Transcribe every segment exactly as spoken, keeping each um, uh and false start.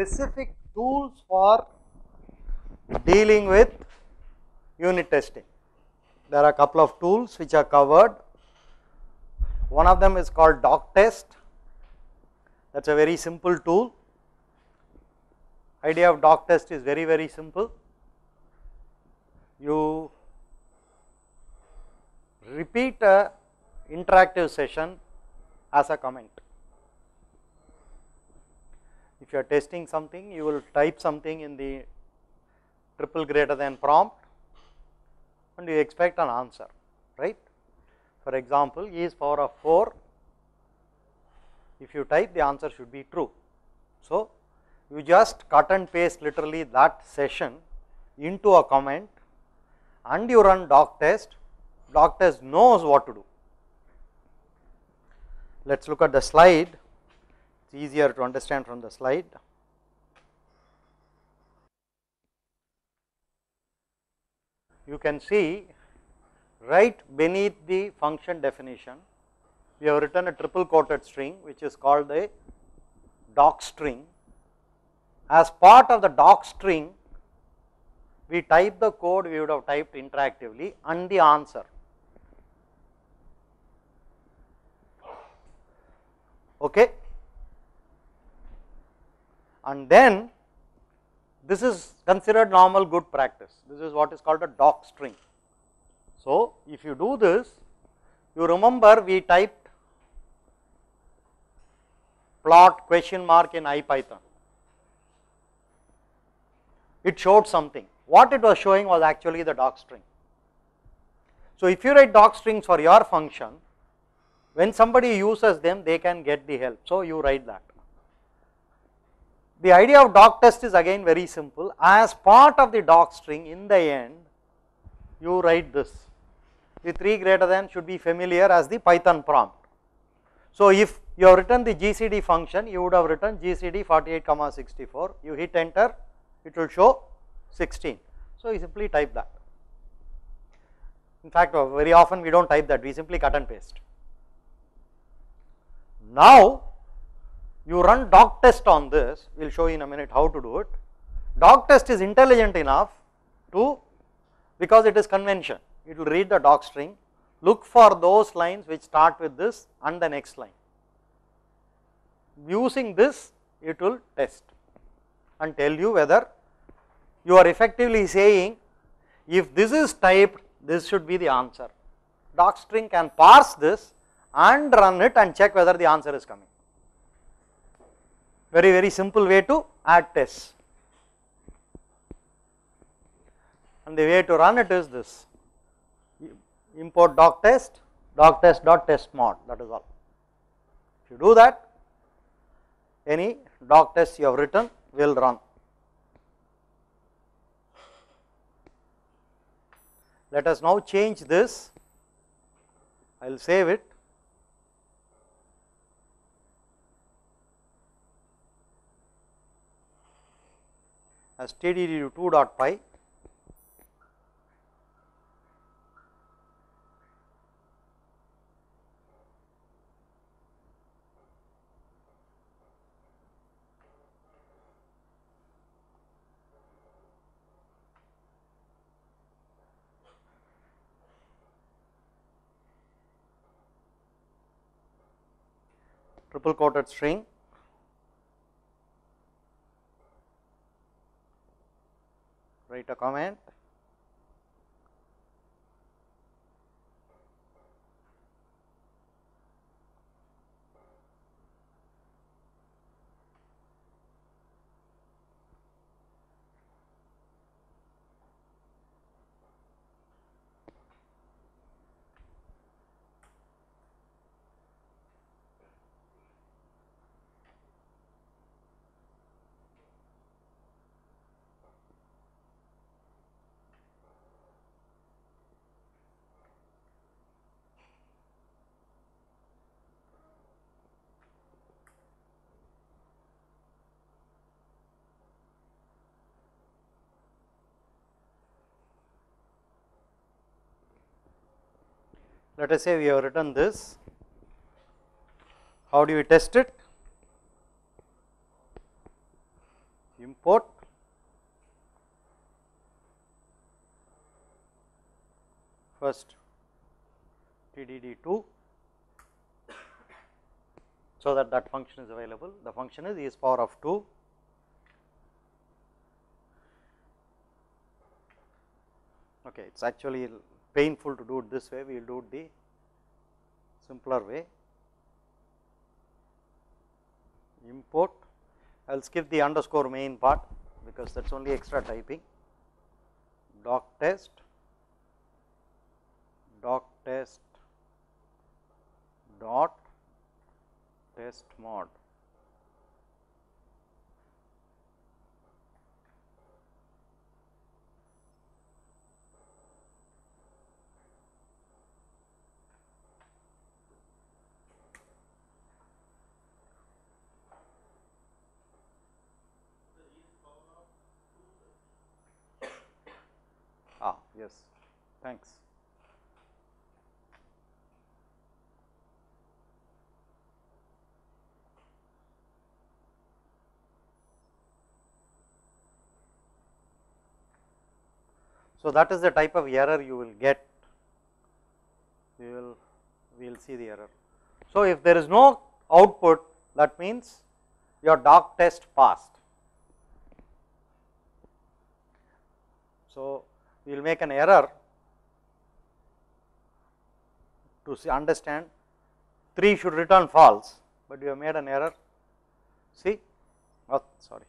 specific tools for dealing with unit testing. There are a couple of tools which are covered. One of them is called DocTest. That's a very simple tool. Idea of DocTest is very very simple. You repeat a interactive session as a comment. If you are testing something, you will type something in the triple greater than prompt and you expect an answer, right? For example, e is power of four, if you type, the answer should be true. So you just cut and paste literally that session into a comment and you run DocTest. DocTest knows what to do. Let us look at the slide, it is easier to understand from the slide. You can see right beneath the function definition, we have written a triple quoted string which is called a doc string. As part of the doc string, we type the code we would have typed interactively and the answer. Okay. And then this is considered normal good practice. This is what is called a doc string. So if you do this, you remember we typed plot question mark in IPython. It showed something. What it was showing was actually the doc string. So if you write doc strings for your function, when somebody uses them, they can get the help. So you write that. The idea of doc test is again very simple. As part of the doc string, in the end, you write this. The three greater than should be familiar as the Python prompt. So if you have written the G C D function, you would have written G C D forty-eight comma sixty-four. You hit enter, it will show sixteen. So you simply type that. In fact, very often we don't type that. We simply cut and paste. Now you run doc test on this, we will show you in a minute how to do it. Doc test is intelligent enough to, because it is convention, it will read the doc string, look for those lines which start with this and the next line. Using this, it will test and tell you whether you are effectively saying, if this is typed, this should be the answer. Doc string can parse this and run it and check whether the answer is coming. Very, very simple way to add tests. And the way to run it is this, import doctest, doctest.testmod, that is all. If you do that, any doc test you have written will run. Let us now change this, I will save it. As T D D two dot py. Triple quoted string. Write a comment, let us say we have written this. How do we test it? first T D D two, so that that function is available. The function is e is power of two. Okay, it is actually painful to do it this way, we will do it the simpler way. Import, I will skip the underscore main part because that is only extra typing. Doc test, doc test dot test mod. Ah, yes, thanks. So, that is the type of error you will get. You will, we will see the error. So, if there is no output, that means your doc test passed. So, we will make an error to see, understand three should return false, but we have made an error. See, oh sorry,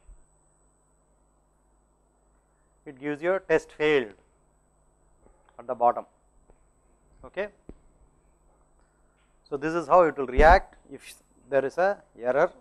it gives you a test failed at the bottom. Okay. So, this is how it will react if there is a error.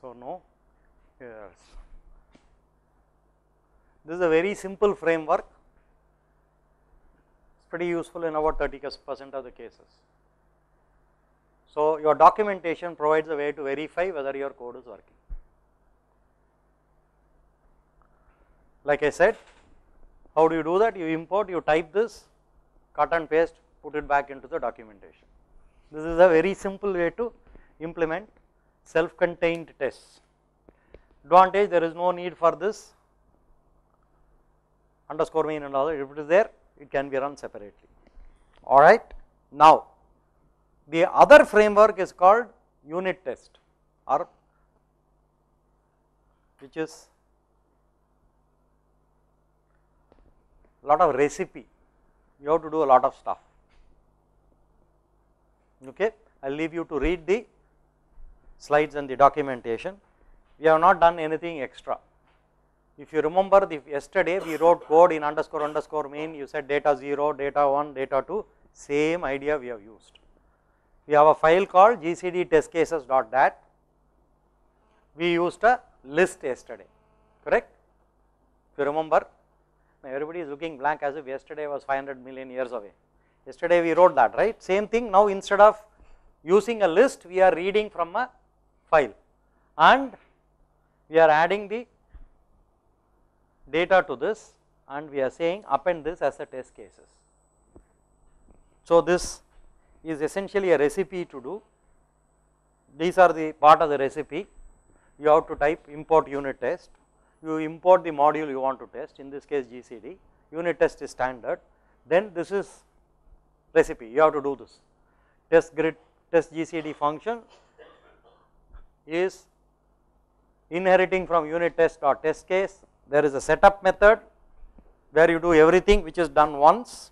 So, no errors. This is a very simple framework, it is pretty useful in about thirty percent of the cases. So, your documentation provides a way to verify whether your code is working. Like I said, how do you do that? You import, you type this, cut and paste, put it back into the documentation. This is a very simple way to implement self-contained tests. Advantage, there is no need for this underscore main and all that. If it is there, it can be run separately. All right. Now, the other framework is called unit test, or which is lot of recipe. You have to do a lot of stuff. Okay. I will leave you to read the slides and the documentation. We have not done anything extra. If you remember, the yesterday we wrote code in underscore underscore main, you said data zero, data one, data two, same idea we have used. We have a file called G C D test cases dot dat. We used a list yesterday, correct? If you remember, now everybody is looking blank as if yesterday was five hundred million years away. Yesterday we wrote that, right? Same thing. Now, instead of using a list, we are reading from a file and we are adding the data to this and we are saying append this as a test cases. So, this is essentially a recipe to do. These are the part of the recipe. You have to type import unit test, you import the module you want to test, in this case G C D, unit test is standard, then this is recipe, you have to do this. Test grid test G C D function is inheriting from unit test or test case. There is a setup method where you do everything which is done once.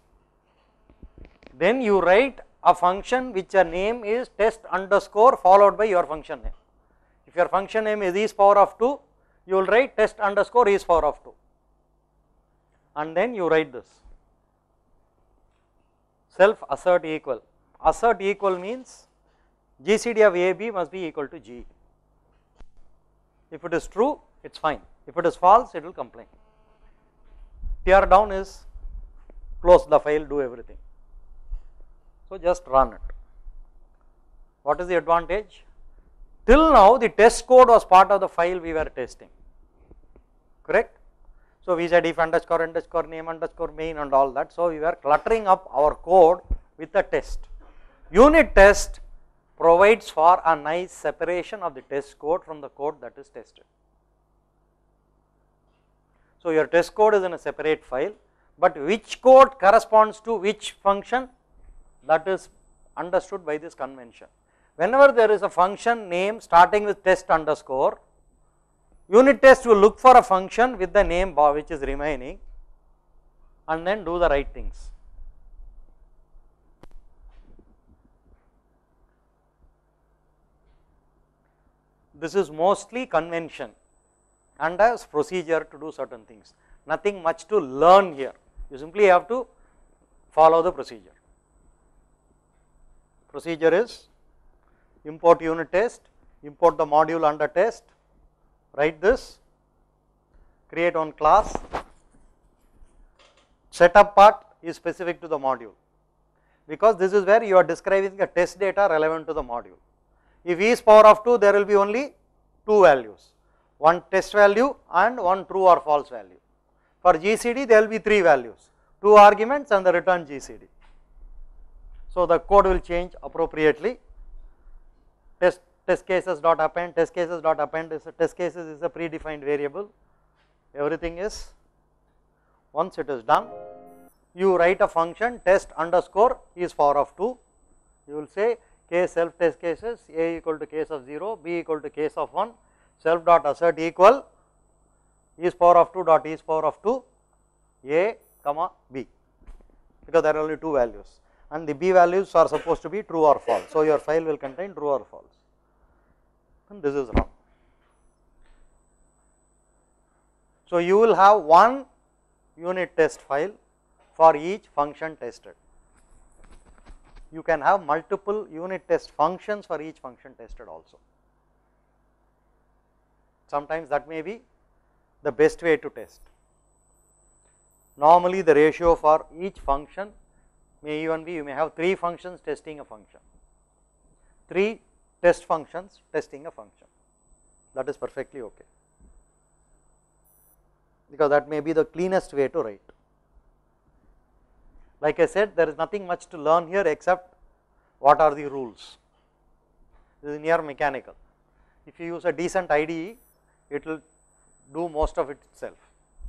Then you write a function which a name is test underscore followed by your function name. If your function name is e is power of two, you will write test underscore e is power of two, and then you write this self assert equal. Assert equal means G C D of A B must be equal to G. If it is true, it is fine. If it is false, it will complain. Tear down is close the file, do everything. So just run it. What is the advantage? Till now the test code was part of the file we were testing, correct? So we said if underscore underscore name underscore main and all that. So we were cluttering up our code with a test. Unit test provides for a nice separation of the test code from the code that is tested. So your test code is in a separate file, but which code corresponds to which function, that is understood by this convention. Whenever there is a function name starting with test underscore, unit test will look for a function with the name bar which is remaining and then do the right things. This is mostly convention and a procedure to do certain things. Nothing much to learn here. You simply have to follow the procedure. Procedure is import unit test, import the module under test, write this, create one class, setup part is specific to the module, because this is where you are describing the test data relevant to the module. If e is power of two, there will be only two values, one test value and one true or false value. For G C D there will be three values, two arguments and the return G C D. So the code will change appropriately. Test, test cases dot append, test cases dot append is a, test cases is a predefined variable. Everything is, once it is done, you write a function test underscore is power of two. You will say k self test cases, a equal to case of zero, b equal to case of one, self dot assert equal is power of two dot is power of two, a comma b, because there are only two values. And the b values are supposed to be true or false. So your file will contain true or false, and this is wrong. So you will have one unit test file for each function tested. You can have multiple unit test functions for each function tested also. Sometimes that may be the best way to test. Normally the ratio for each function may even be, you may have three functions testing a function, three test functions testing a function. That is perfectly okay, because that may be the cleanest way to write. Like I said, there is nothing much to learn here except what are the rules. This is near mechanical. If you use a decent I D E, it will do most of it itself.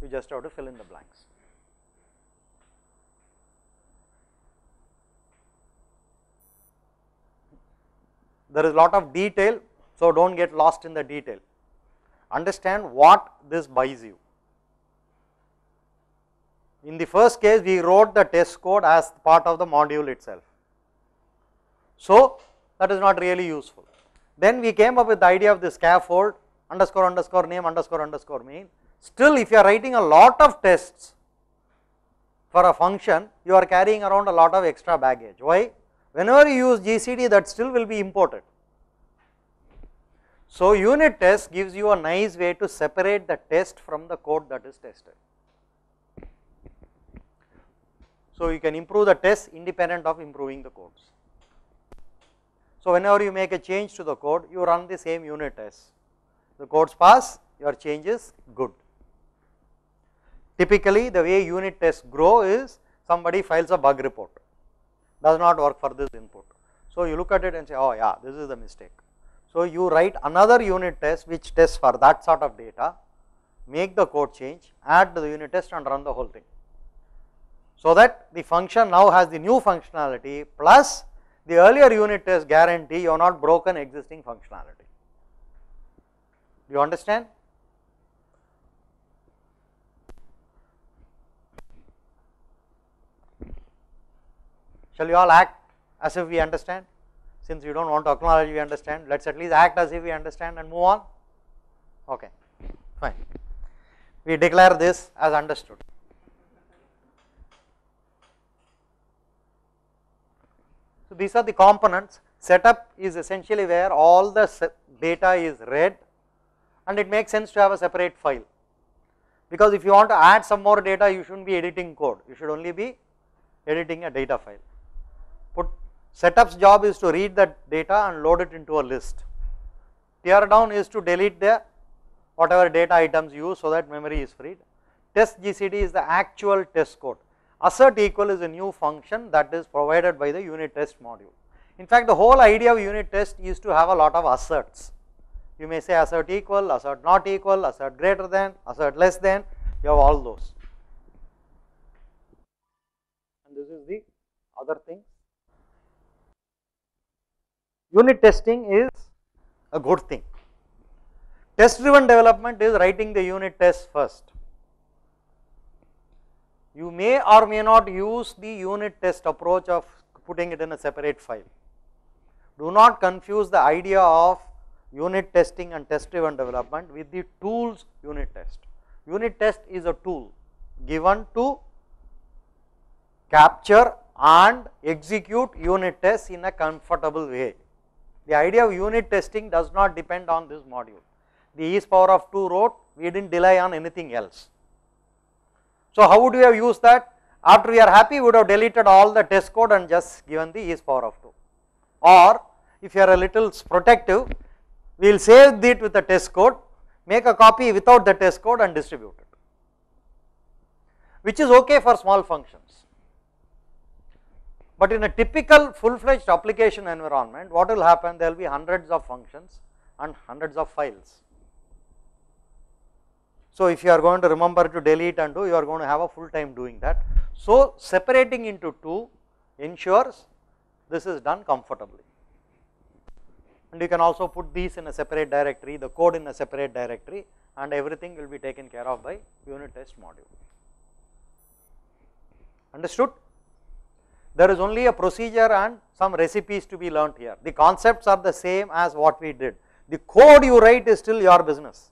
You just have to fill in the blanks. There is a lot of detail, so do not get lost in the detail. Understand what this buys you. In the first case, we wrote the test code as part of the module itself. So that is not really useful. Then we came up with the idea of the scaffold underscore underscore name underscore underscore main. Still, if you are writing a lot of tests for a function, you are carrying around a lot of extra baggage. Why? Whenever you use G C D, that still will be imported. So unit test gives you a nice way to separate the test from the code that is tested. So you can improve the test independent of improving the codes. So whenever you make a change to the code, you run the same unit test. The codes pass, your change is good. Typically the way unit tests grow is somebody files a bug report. Does not work for this input. So you look at it and say, oh yeah, this is the mistake. So you write another unit test which tests for that sort of data, make the code change, add to the unit test and run the whole thing. So that the function now has the new functionality plus the earlier unit test guarantee you have not broken existing functionality. Do you understand? Shall you all act as if we understand? Since you don't want to acknowledge we understand, let's at least act as if we understand and move on. Okay, fine. We declare this as understood. So these are the components. Setup is essentially where all the data is read, and it makes sense to have a separate file, because if you want to add some more data, you shouldn't be editing code. You should only be editing a data file. Put setup's job is to read that data and load it into a list. Tear down is to delete the whatever data items used so that memory is freed. Test G C D is the actual test code. Assert equal is a new function that is provided by the unit test module. In fact, the whole idea of unit test is to have a lot of asserts. You may say assert equal, assert not equal, assert greater than, assert less than, you have all those. And this is the other thing. Unit testing is a good thing. Test driven development is writing the unit test first. You may or may not use the unit test approach of putting it in a separate file. Do not confuse the idea of unit testing and test driven development with the tools unit test. Unit test is a tool given to capture and execute unit tests in a comfortable way. The idea of unit testing does not depend on this module. The e power of two wrote, we did not rely on anything else. So, how would we have used that? After we are happy, we would have deleted all the test code and just given the e power of two. Or if you are a little protective, we will save it with the test code, make a copy without the test code and distribute it, which is okay for small functions. But in a typical full-fledged application environment, what will happen? There will be hundreds of functions and hundreds of files. So, if you are going to remember to delete and do, you are going to have a full time doing that. So, separating into two ensures this is done comfortably. And you can also put these in a separate directory, the code in a separate directory, and everything will be taken care of by unit test module. Understood? There is only a procedure and some recipes to be learnt here. The concepts are the same as what we did. The code you write is still your business.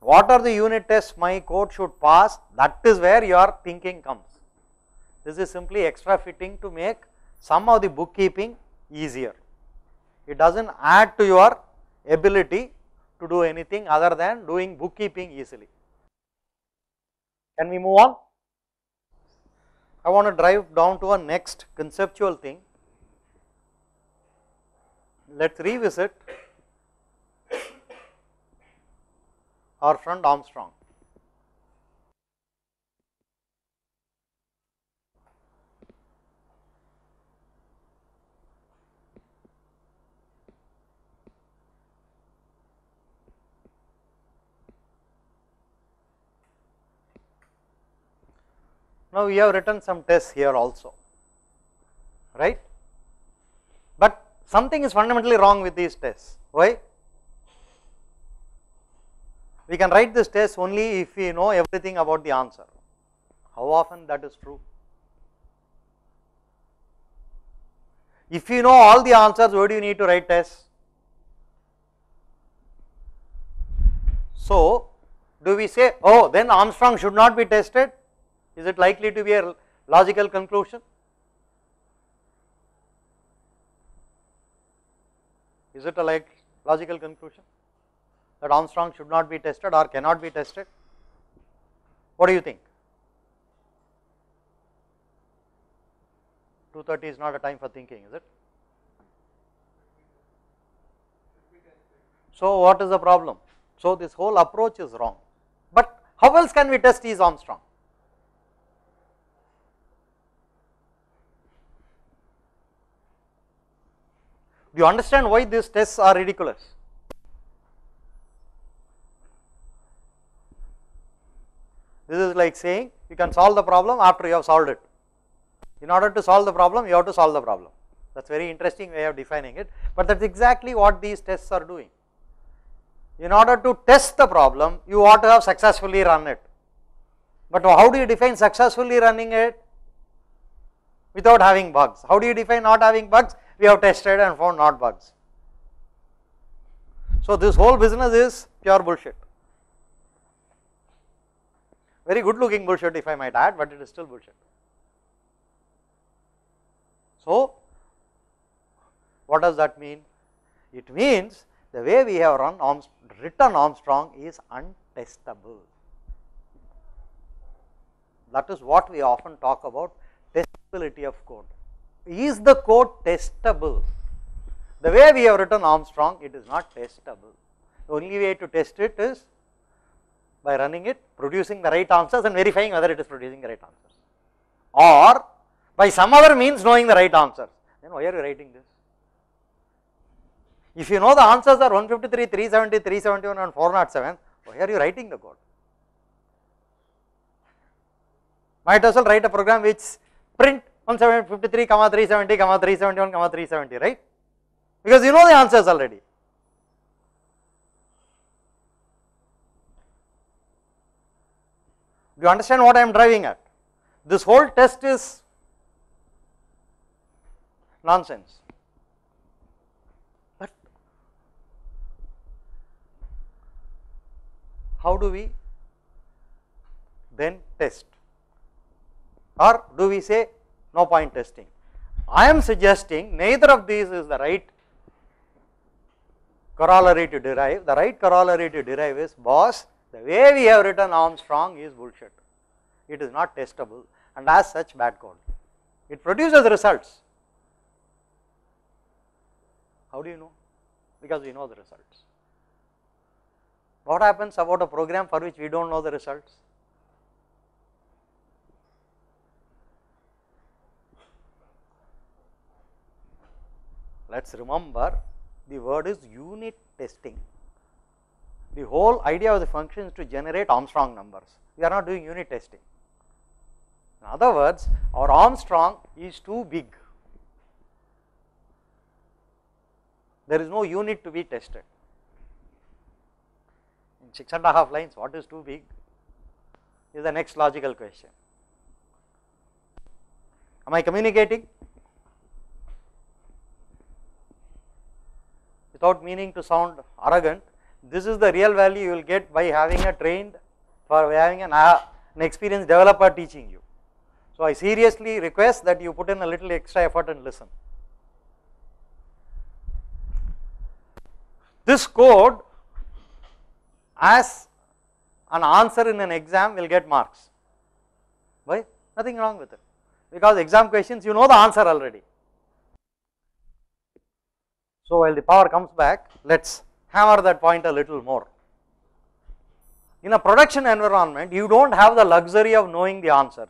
What are the unit tests my code should pass? That is where your thinking comes. This is simply extra fitting to make some of the bookkeeping easier. It does not add to your ability to do anything other than doing bookkeeping easily. Can we move on? I want to drive down to a next conceptual thing. Let us revisit our friend Armstrong. Now, we have written some tests here also, right? But something is fundamentally wrong with these tests. Why? We can write this test only if we know everything about the answer. How often that is true? If you know all the answers, why do you need to write tests? So, do we say, oh, then Armstrong should not be tested? Is it likely to be a logical conclusion? Is it a like logical conclusion that Armstrong should not be tested or cannot be tested? What do you think? two thirty is not a time for thinking, is it? So, what is the problem? So, this whole approach is wrong. But how else can we test E. Armstrong? Do you understand why these tests are ridiculous? This is like saying you can solve the problem after you have solved it. In order to solve the problem, you have to solve the problem. That is very interesting way of defining it, but that is exactly what these tests are doing. In order to test the problem, you ought to have successfully run it. But how do you define successfully running it without having bugs? How do you define not having bugs? We have tested and found not bugs. So, this whole business is pure bullshit. Very good looking bullshit if I might add, but it is still bullshit. So, what does that mean? It means the way we have run Armstrong, written Armstrong is untestable. That is what we often talk about, testability of code. Is the code testable? The way we have written Armstrong, it is not testable. The only way to test it is by running it, producing the right answers and verifying whether it is producing the right answers, or by some other means knowing the right answers. Then why are you writing this? If you know the answers are one fifty-three, three seventy, three seventy-one and four oh seven, why are you writing the code? Might as well write a program which print one seven five three, three seventy, three seventy-one, three seventy, right? Because you know the answers already. Do you understand what I am driving at? This whole test is nonsense. But how do we then test? Or do we say no point testing? I am suggesting neither of these is the right corollary to derive. The right corollary to derive is, boss, the way we have written Armstrong is bullshit. It is not testable and as such bad code. It produces results. How do you know? Because we know the results. What happens about a program for which we don't know the results? Let's remember, the word is unit testing. The whole idea of the function is to generate Armstrong numbers. We are not doing unit testing. In other words, our Armstrong is too big. There is no unit to be tested. In six and a half lines, what is too big is the next logical question. Am I communicating? Without meaning to sound arrogant, this is the real value you will get by having a trained, for having an, uh, an experienced developer teaching you. So, I seriously request that you put in a little extra effort and listen. This code as an answer in an exam will get marks. Why? Nothing wrong with it, because exam questions, you know the answer already. So, while the power comes back, let us hammer that point a little more. In a production environment, you do not have the luxury of knowing the answers,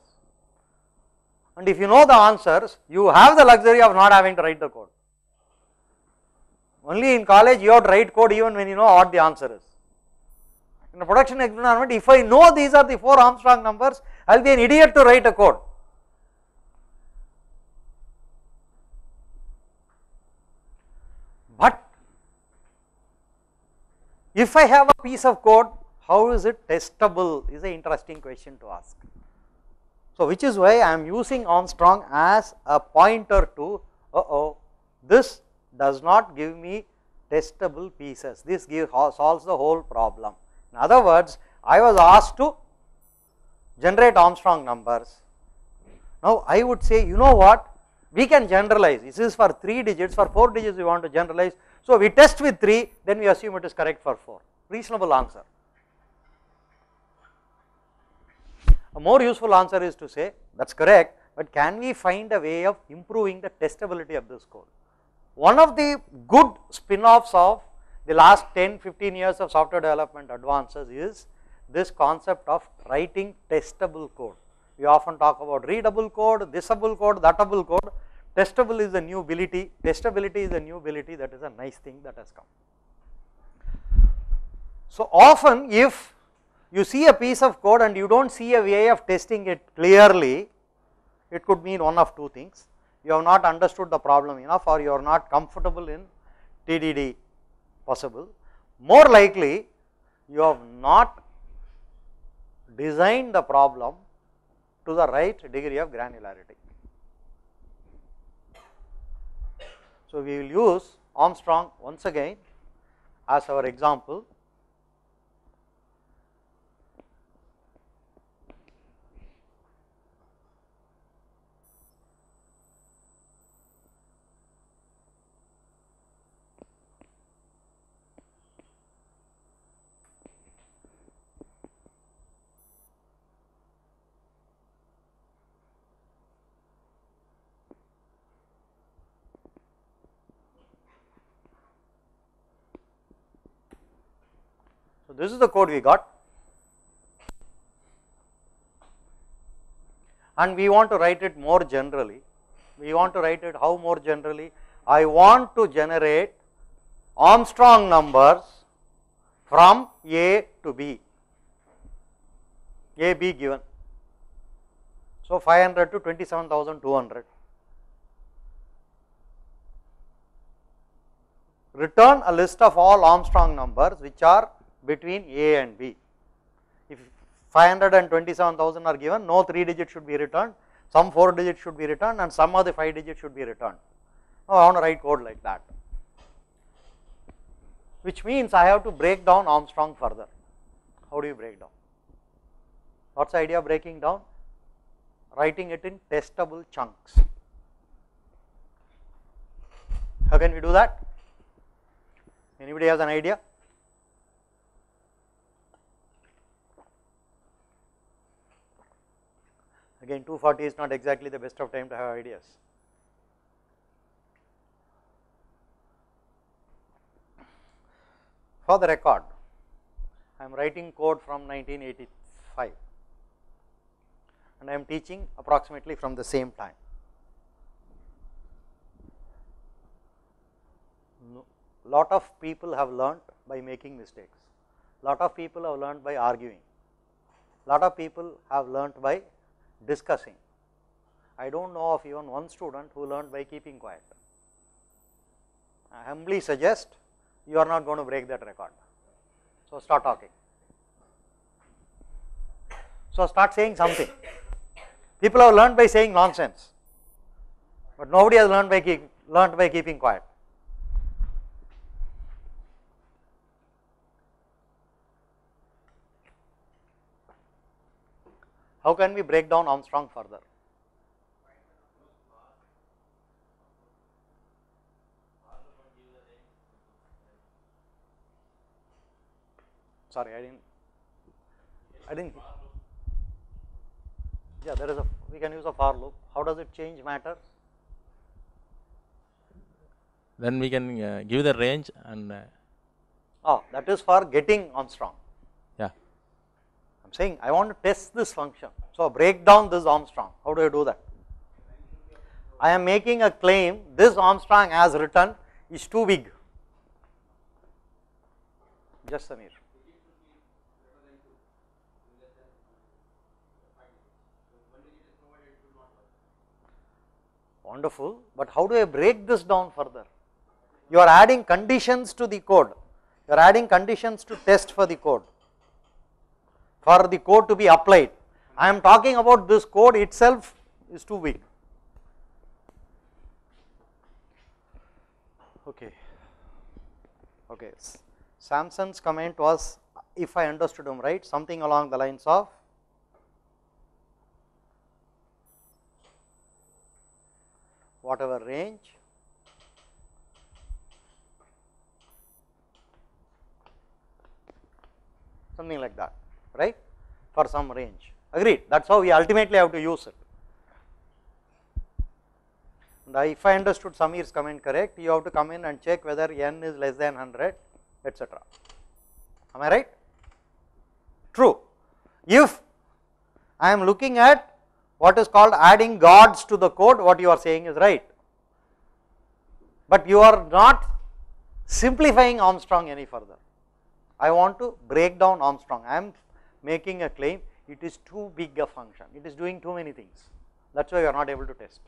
and if you know the answers, you have the luxury of not having to write the code. Only in college you have to write code even when you know what the answer is. In a production environment, if I know these are the four Armstrong numbers, I will be an idiot to write a code. If I have a piece of code, how is it testable is an interesting question to ask. So, which is why I am using Armstrong as a pointer to, uh oh, this does not give me testable pieces, this gives, solves the whole problem. In other words, I was asked to generate Armstrong numbers. Now, I would say, you know what, we can generalize, this is for three digits, for four digits we want to generalize. So, we test with three, then we assume it is correct for four. Reasonable answer. A more useful answer is to say, that is correct, but can we find a way of improving the testability of this code? One of the good spin-offs of the last ten to fifteen years of software development advances is this concept of writing testable code. We often talk about readable code, thisable code, thatable code. Testable is a new ability, testability is a new ability, that is a nice thing that has come. So, often if you see a piece of code and you do not see a way of testing it clearly, it could mean one of two things. You have not understood the problem enough, or you are not comfortable in T D D possible. More likely, you have not designed the problem to the right degree of granularity. So, we will use Armstrong once again as our example. So this is the code we got, and we want to write it more generally. We want to write it how more generally? I want to generate Armstrong numbers from A to B, A, B given. So, five hundred to twenty-seven thousand two hundred. Return a list of all Armstrong numbers which are between A and B. If five hundred and twenty-seven thousand are given, no three digit should be returned, some four digit should be returned, and some of the five digit should be returned. Now, I want to write code like that, which means I have to break down Armstrong further. How do you break down? What's the idea of breaking down? Writing it in testable chunks. How can we do that? Anybody has an idea? Again, two forty is not exactly the best of time to have ideas. For the record, I am writing code from nineteen eighty-five and I am teaching approximately from the same time. No. Lot of people have learnt by making mistakes. Lot of people have learnt by arguing. Lot of people have learnt by discussing. I do not know of even one student who learned by keeping quiet. I humbly suggest you are not going to break that record. So, start talking. So, start saying something. People have learned by saying nonsense, but nobody has learned by, keep, learned by keeping quiet. How can we break down Armstrong further? Sorry, I didn't. I didn't. Yeah, there is a. We can use a for loop. How does it change matters? Then we can uh, give the range and. Uh, oh, that is for getting Armstrong. Yeah. Saying I want to test this function, so break down this Armstrong. How do I do that? I am making a claim, this Armstrong as written is too big. Just Samir. Wonderful, but how do I break this down further? You are adding conditions to the code, you are adding conditions to test for the code. For the code to be applied, I am talking about this code itself is too big. Okay. Okay. Samson's comment was, if I understood him right, something along the lines of, whatever range something like that. Right, for some range. Agreed, that is how we ultimately have to use it. And if I understood Samir's comment correct, you have to come in and check whether n is less than one hundred, et cetera. Am I right? True. If I am looking at what is called adding gods to the code, what you are saying is right. But you are not simplifying Armstrong any further. I want to break down Armstrong. I am making a claim, it is too big a function, it is doing too many things, that is why you are not able to test.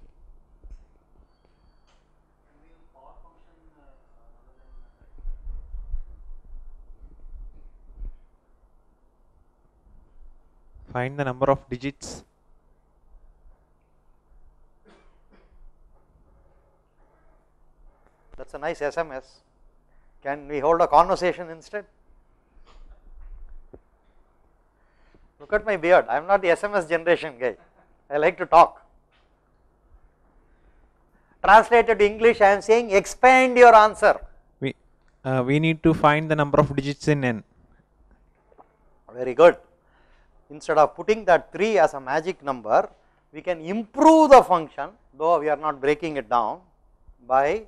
Find the number of digits. That is a nice S M S. Can we hold a conversation instead? Look at my beard, I am not the S M S generation guy, I like to talk. Translated to English, I am saying expand your answer. We, uh, we need to find the number of digits in n. Very good. Instead of putting that three as a magic number, we can improve the function, though we are not breaking it down, by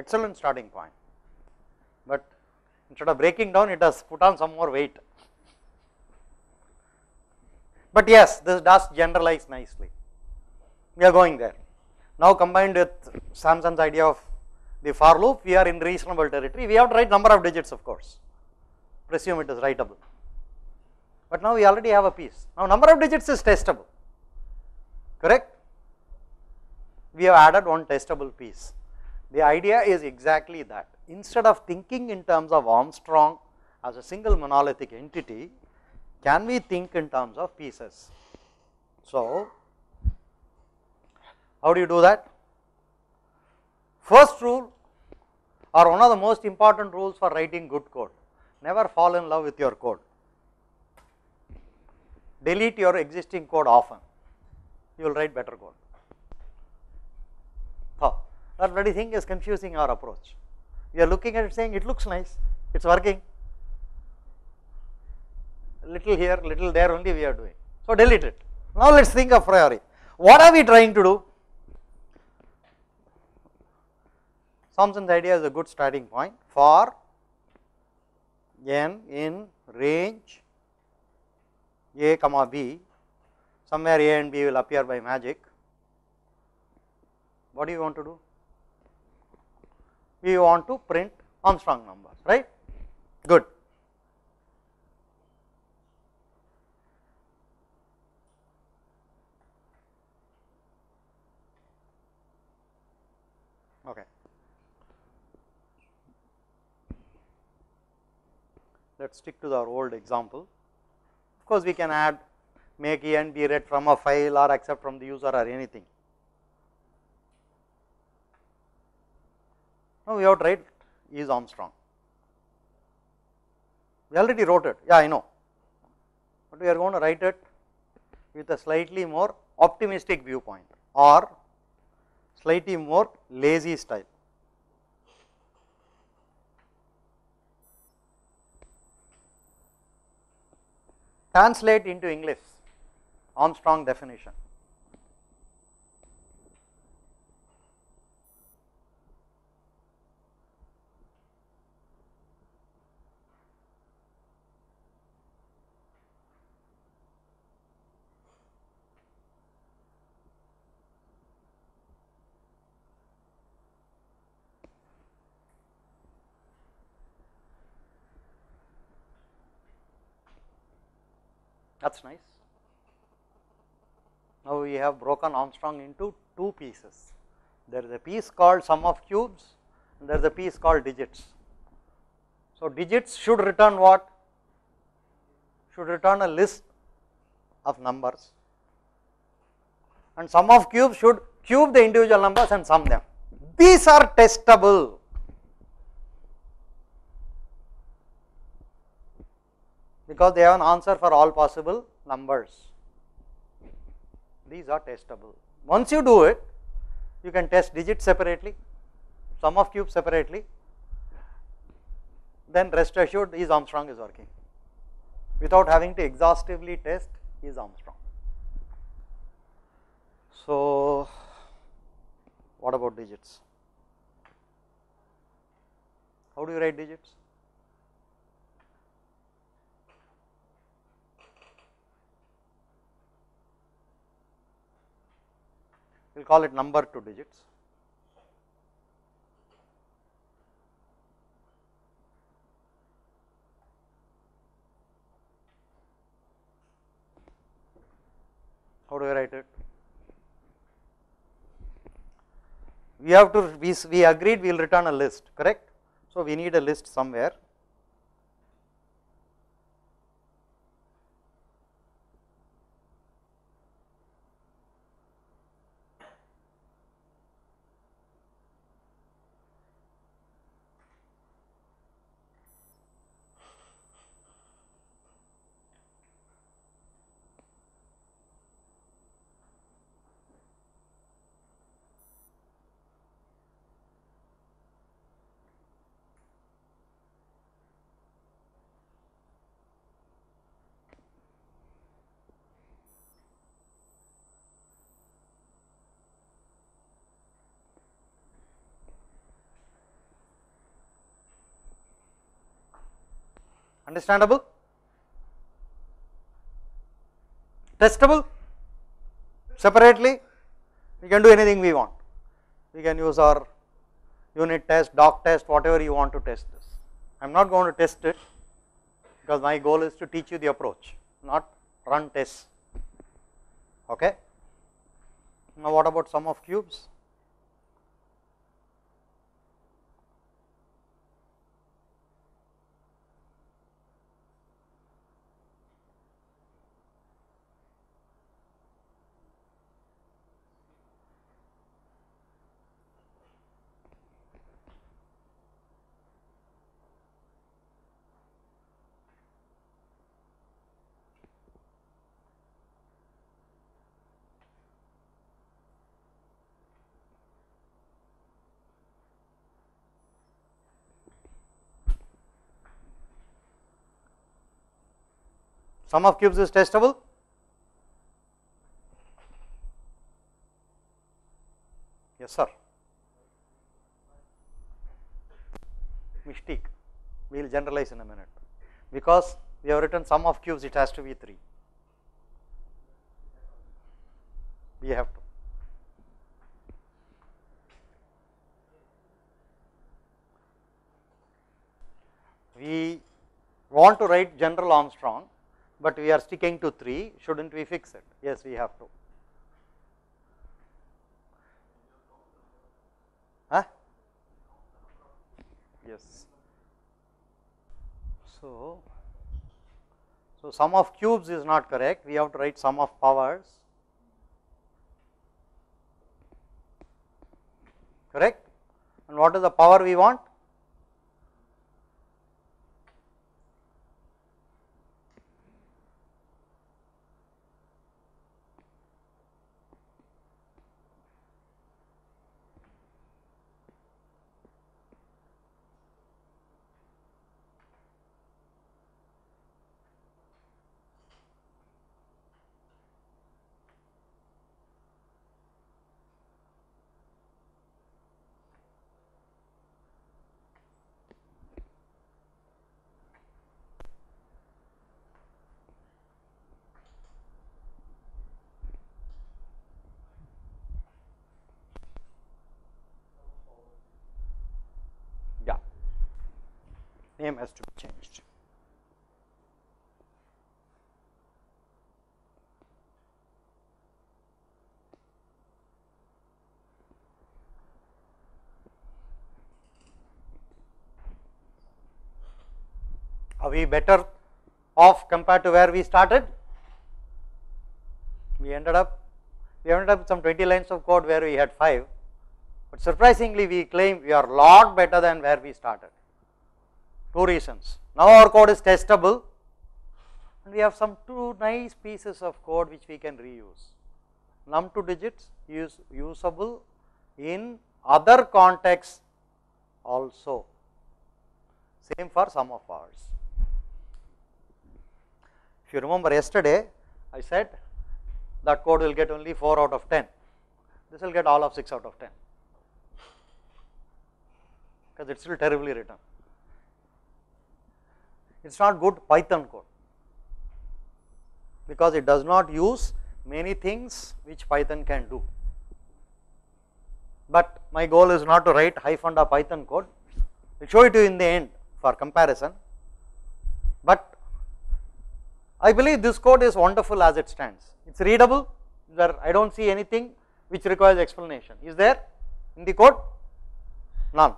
excellent starting point, but instead of breaking down it has put on some more weight. But yes, this does generalize nicely, we are going there. Now combined with Samson's idea of the for loop, we are in reasonable territory. We have to write number of digits, of course, presume it is writable, but now we already have a piece. Now number of digits is testable, correct? We have added one testable piece. The idea is exactly that. Instead of thinking in terms of Armstrong as a single monolithic entity, can we think in terms of pieces? So how do you do that? First rule, or one of the most important rules for writing good code, never fall in love with your code. Delete your existing code often, you will write better code. Oh, that bloody thing is confusing our approach. We are looking at it saying it looks nice, it is working, little here, little there only we are doing. So delete it. Now let us think a priori. What are we trying to do? Samson's idea is a good starting point. For n in range a comma b, somewhere a and b will appear by magic. What do you want to do? We want to print Armstrong numbers, right? Good. Okay. Let us stick to our old example. Of course, we can add make a and b read from a file or accept from the user or anything. Now we have to write is Armstrong. We already wrote it, yeah I know, but we are going to write it with a slightly more optimistic viewpoint or slightly more lazy style. Translate into English Armstrong definition. That's nice. Now we have broken Armstrong into two pieces. There is a piece called sum of cubes and there is a piece called digits. So digits should return what? Should return a list of numbers, and sum of cubes should cube the individual numbers and sum them. These are testable. Because they have an answer for all possible numbers. These are testable. Once you do it, you can test digits separately, sum of cubes separately, then rest assured is Armstrong is working without having to exhaustively test is Armstrong. So what about digits? How do you write digits? We will call it number to digits. How do we write it? We have to, we, we agreed we will return a list, correct? So we need a list somewhere. Understandable? Testable? Separately, we can do anything we want. We can use our unit test, doc test, whatever you want to test this. I am not going to test it because my goal is to teach you the approach, not run tests. Okay. Now, what about sum of cubes? Sum of cubes is testable. Yes, sir. Mistake. We will generalize in a minute. Because we have written sum of cubes, it has to be three. We have to. We want to write general Armstrong, but we are sticking to three, shouldn't we fix it? Yes, we have to. Huh? Yes. So, so sum of cubes is not correct. We have to write sum of powers. Correct? And what is the power we want? Name has to be changed. Are we better off compared to where we started? We ended up, we ended up with some twenty lines of code where we had five, but surprisingly we claim we are a lot better than where we started. Two reasons. Now our code is testable and we have some two nice pieces of code which we can reuse. num two digits is usable in other contexts also. Same for sum of powers. If you remember yesterday, I said that code will get only four out of ten. This will get all of six out of ten because it is still terribly written. It is not good Python code because it does not use many things which Python can do. But my goal is not to write high funda Python code. I will show it to you in the end for comparison. But I believe this code is wonderful as it stands. It is readable. There I do not see anything which requires explanation. Is there in the code? None.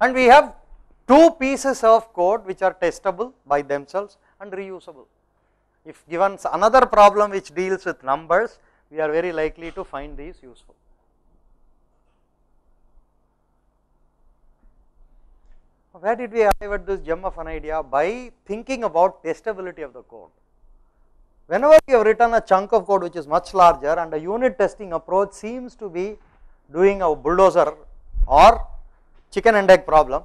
And we have two pieces of code which are testable by themselves and reusable. If given another problem which deals with numbers, we are very likely to find these useful. Where did we arrive at this gem of an idea? By thinking about testability of the code. Whenever you have written a chunk of code which is much larger, and a unit testing approach seems to be doing a bulldozer or chicken and egg problem.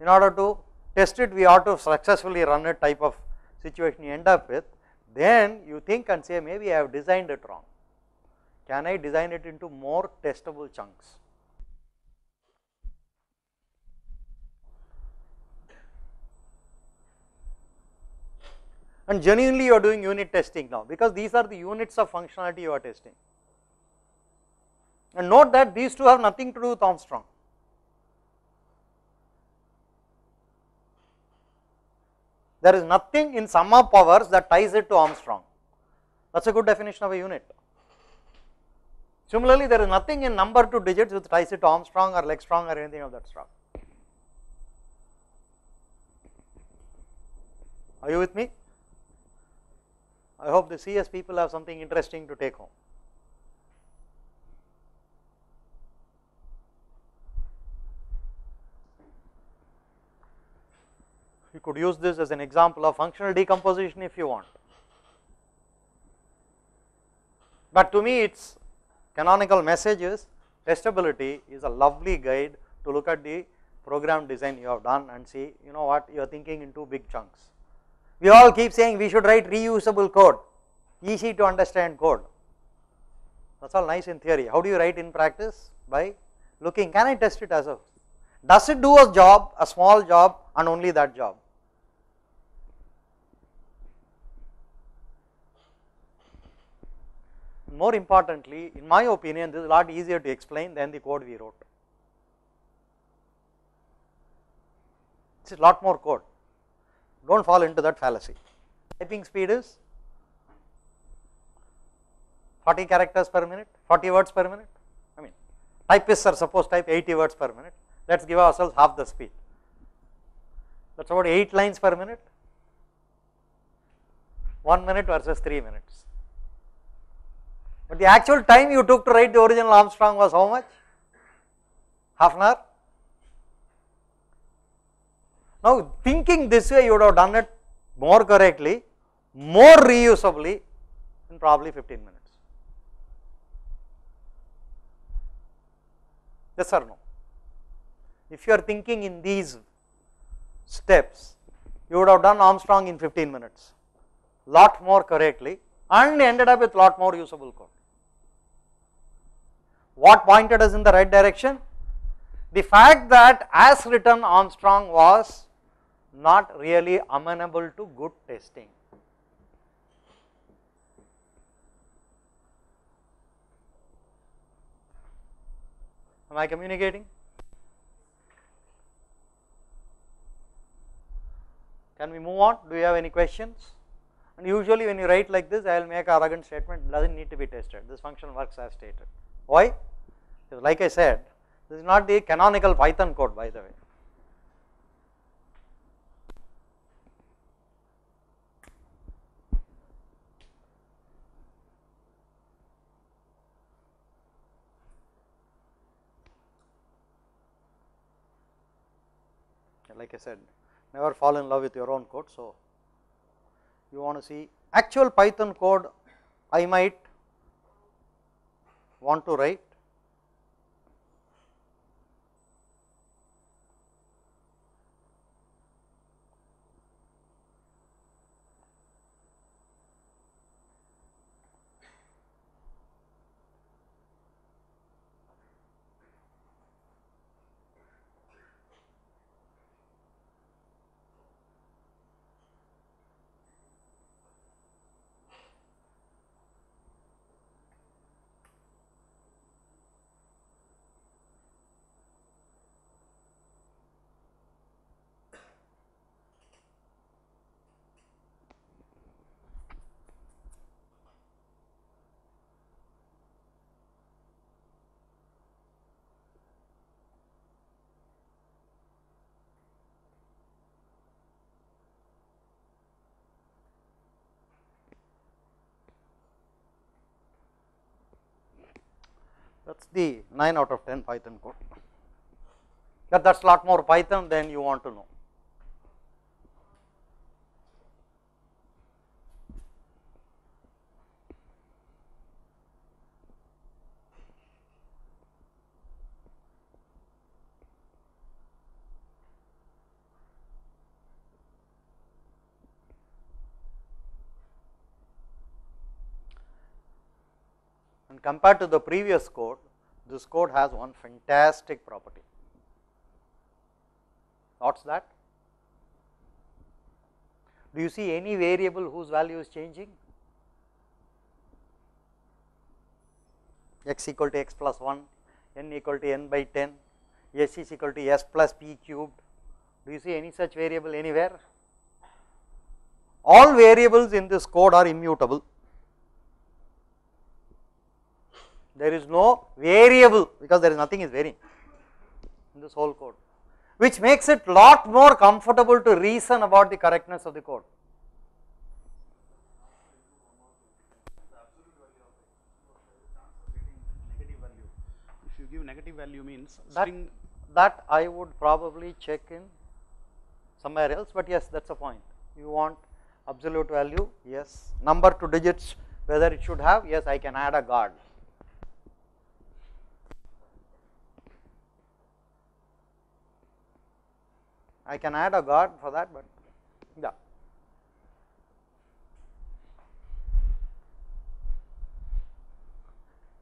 In order to test it, we ought to successfully run a type of situation you end up with. Then you think and say, maybe I have designed it wrong. Can I design it into more testable chunks? and genuinely you are doing unit testing now, because these are the units of functionality you are testing. And note that these two have nothing to do with Armstrong. There is nothing in sum of powers that ties it to Armstrong. That is a good definition of a unit. Similarly, there is nothing in number two digits which ties it to Armstrong or Legstrong or anything of that sort. Are you with me? I hope the C S people have something interesting to take home. You could use this as an example of functional decomposition if you want. But to me, its canonical message is testability is a lovely guide to look at the program design you have done and see, you know what, you are thinking in two big chunks. We all keep saying we should write reusable code, easy to understand code. That's all nice in theory. How do you write in practice? By looking, can I test it as a, does it do a job, a small job, and only that job? More importantly, in my opinion, this is a lot easier to explain than the code we wrote. It's a lot more code. Don't fall into that fallacy. Typing speed is forty characters per minute, forty words per minute. I mean, typists are supposed to type eighty words per minute. Let's give ourselves half the speed. That's about eight lines per minute. One minute versus three minutes. But the actual time you took to write the original Armstrong was how much? Half an hour. Now, thinking this way, you would have done it more correctly, more reusably in probably fifteen minutes. Yes or no? If you are thinking in these steps, you would have done Armstrong in fifteen minutes, lot more correctly, and ended up with lot more usable code. What pointed us in the right direction? The fact that as written, Armstrong was not really amenable to good testing. Am I communicating? Can we move on? Do you have any questions? And usually when you write like this, I will make an arrogant statement, does not need to be tested. This function works as stated. Why? Because like I said, this is not the canonical Python code, by the way. Like I said, never fall in love with your own code. So, you want to see actual Python code I might want to write. That is the nine out of ten Python code, but that is a lot more Python than you want to know. Compared to the previous code, this code has one fantastic property. What's that? Do you see any variable whose value is changing? X equal to x plus one, n equal to n by ten, s is equal to s plus p cubed. Do you see any such variable anywhere? All variables in this code are immutable. There is no variable, because there is nothing is varying in this whole code, which makes it lot more comfortable to reason about the correctness of the code. If you give negative value means that, that I would probably check in somewhere else, but yes, that is a point. You want absolute value, yes, number two digits, whether it should have, yes, I can add a guard. I can add a guard for that, but yeah.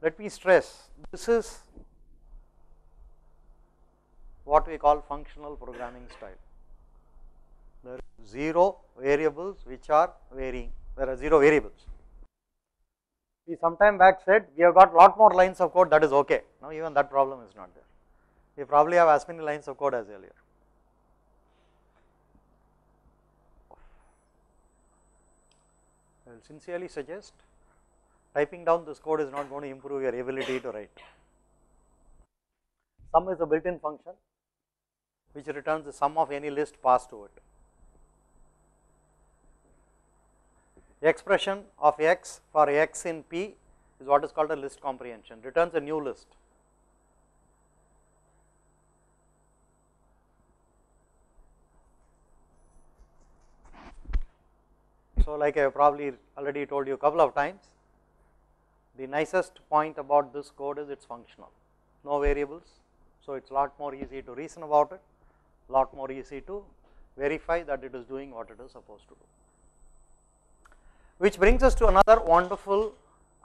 Let me stress, this is what we call functional programming style. There are zero variables which are varying, there are zero variables. We sometime back said we have got lot more lines of code, that is okay. Now even that problem is not there. We probably have as many lines of code as earlier. I will sincerely suggest typing down this code is not going to improve your ability to write. Sum is a built-in function which returns the sum of any list passed to it. The expression of x for x in P is what is called a list comprehension, returns a new list. So, like I have probably already told you a couple of times, the nicest point about this code is it is functional, no variables. So, it is lot more easy to reason about it, lot more easy to verify that it is doing what it is supposed to do. Which brings us to another wonderful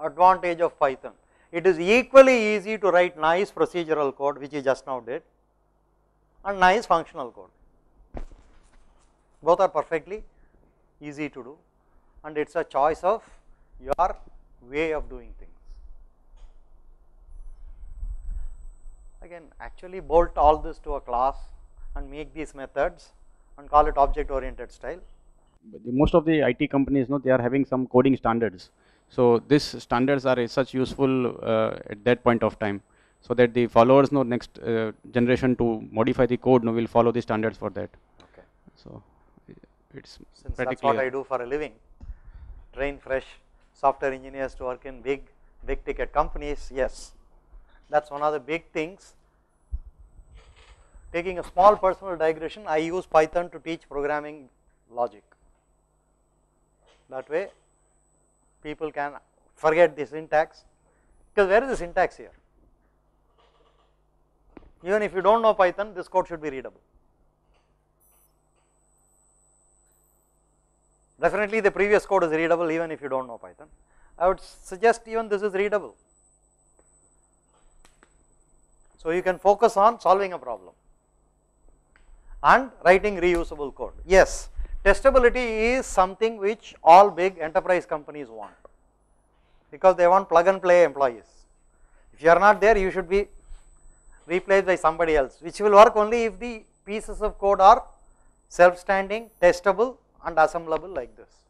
advantage of Python. It is equally easy to write nice procedural code, which you just now did, and nice functional code. Both are perfectly easy to do, and it is a choice of your way of doing things. I can actually bolt all this to a class and make these methods and call it object oriented style. But the most of the I T companies, no, they are having some coding standards. So these standards are such useful uh, at that point of time, so that the followers, no, next uh, generation to modify the code, no, will follow the standards for that. Okay. So it's since that is what I do for a living, train fresh software engineers to work in big, big ticket companies, yes, that is one of the big things. Taking a small personal digression, I use Python to teach programming logic. That way people can forget the syntax, because where is the syntax here? Even if you do not know Python, this code should be readable. Definitely the previous code is readable even if you do not know Python. I would suggest even this is readable. So you can focus on solving a problem and writing reusable code. Yes, testability is something which all big enterprise companies want, because they want plug and play employees. If you are not there, you should be replaced by somebody else, which will work only if the pieces of code are self-standing, testable and assemblable like this.